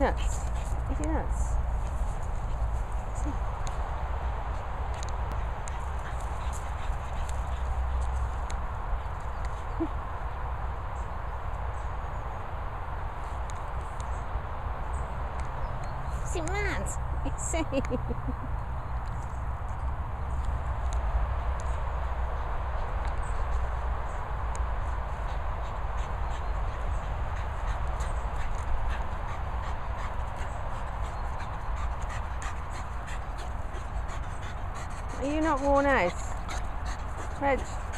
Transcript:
Nuts. Eat your nuts. See? See nuts. See? Are you not worn out, Reg?